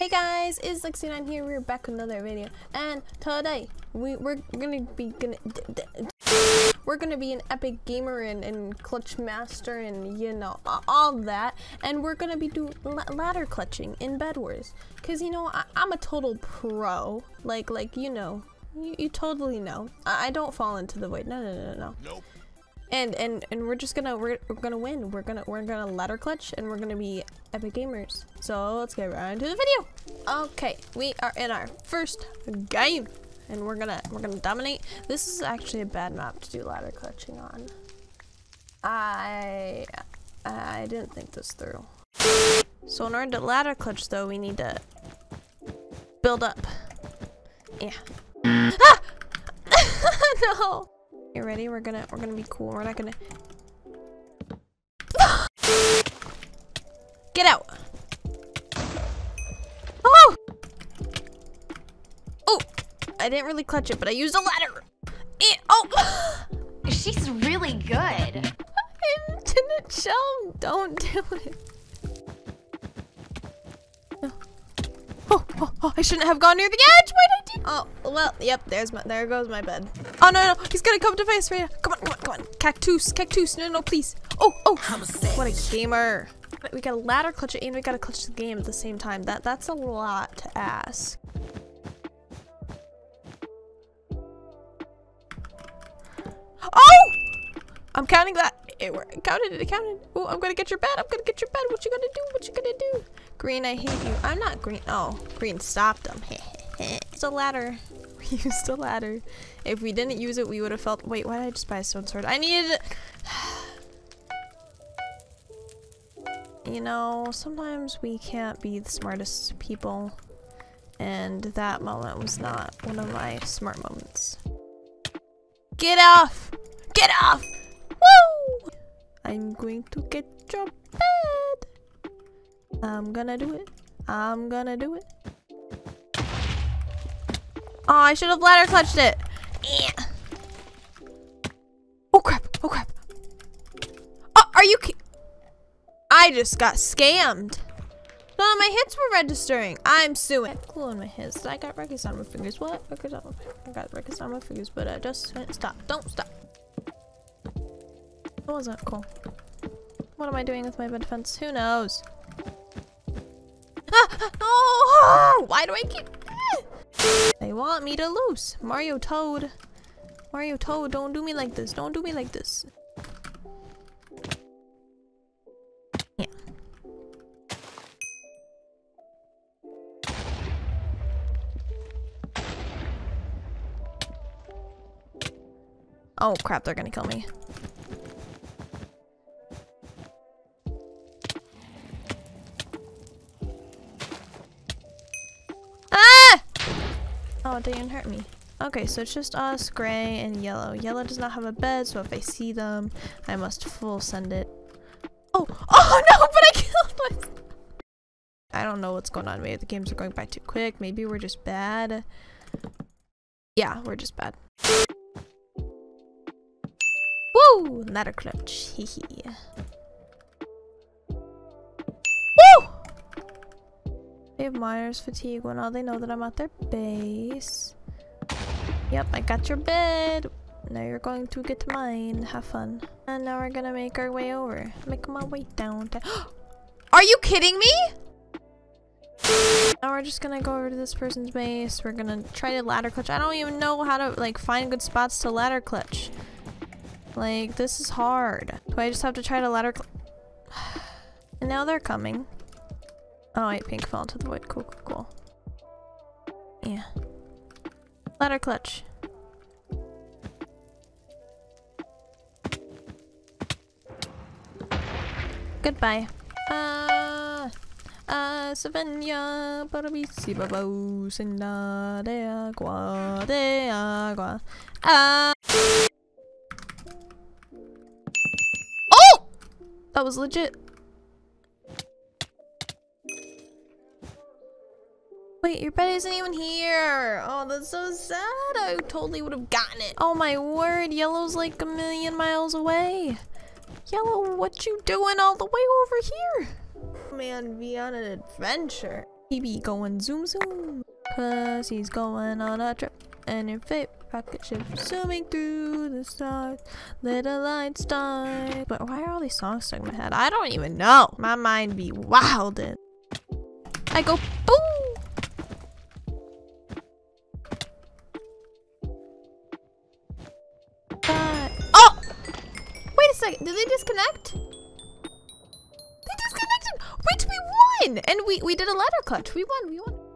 Hey guys, it's Lexi9 here. We're back with another video, and today we're gonna be an epic gamer and clutch master and you know all that, and we're gonna be doing ladder clutching in BedWars. Cause you know I'm a total pro. Like you know, you totally know. I don't fall into the void. No. Nope. And we're gonna win. We're gonna ladder clutch, and we're gonna be epic gamers. So let's get right into the video. Okay, we are in our first game, and we're gonna dominate. This is actually a bad map to do ladder clutching on. I didn't think this through. So in order to ladder clutch, though, we need to build up. Yeah. Ah! No. You ready? We're gonna be cool. We're not gonna get out. Oh! Oh! I didn't really clutch it, but I used a ladder. Oh! She's really good. I didn't jump. Don't do it. No. Oh! I shouldn't have gone near the edge. Wait! Oh, well, yep, there goes my bed. Oh, no, he's gonna come to face right now. Come on. Cactus, no, please. Oh, what a gamer. We gotta ladder clutch it and we gotta clutch the game at the same time. That's a lot to ask. Oh! I'm counting that. It counted. Oh, I'm gonna get your bed. What you gonna do? Green, I hate you. I'm not green. Oh, green stopped him. It's a ladder. We used a ladder. If we didn't use it, we would have felt. Wait, why did I just buy a stone sword? I needed it. You know, sometimes we can't be the smartest people, and that moment was not one of my smart moments. Get off! Woo! I'm going to get your bed. I'm gonna do it. Oh, I should have ladder clutched it. Yeah. Oh crap. Oh, are you I just got scammed. None of my hits were registering. I'm suing. Cool on my hits. I got records on my fingers. What? I got records on my fingers, but I just didn't stop. Don't stop. That wasn't cool. What am I doing with my bed defense? Who knows? Ah, oh, why do I keep? They want me to lose. Mario Toad, don't do me like this. Yeah. Oh crap, they're gonna kill me. Oh, they didn't hurt me. Okay, so it's just us, gray, and yellow. Yellow does not have a bed, so if I see them, I must full send it. Oh no, but I killed myself. I don't know what's going on. Maybe the games are going by too quick. Maybe we're just bad. Yeah, we're just bad. Woo! Ladder clutch. Hehe. They have Myers fatigue when all they know that I'm at their base. Yep, I got your bed. Now you're going to get mine. Have fun. And now we're gonna make our way over. Make my way down. Are you kidding me? Now we're just gonna go over to this person's base. We're gonna try to ladder clutch. I don't even know how to like find good spots to ladder clutch. Like this is hard. Do I just have to try to ladder clutch? And now they're coming. Oh wait, pink fell into the void. Cool. Yeah. Ladder clutch. Goodbye. Savannah, Parabisi, Babos, Senda, de agua. Oh! That was legit. Wait, your bed isn't even here. Oh, that's so sad. I totally would have gotten it. Oh my word, yellow's like a million miles away. Yellow, what you doing all the way over here? Man, be on an adventure. He be going zoom zoom, cause he's going on a trip. And in fate, rocket ship zooming through the stars. Little lights die. But why are all these songs stuck in my head? I don't even know. My mind be wildin'. I go boom. Oh! Wait a second. Did they disconnect? They disconnected. Wait, we won! And we did a ladder clutch. We won.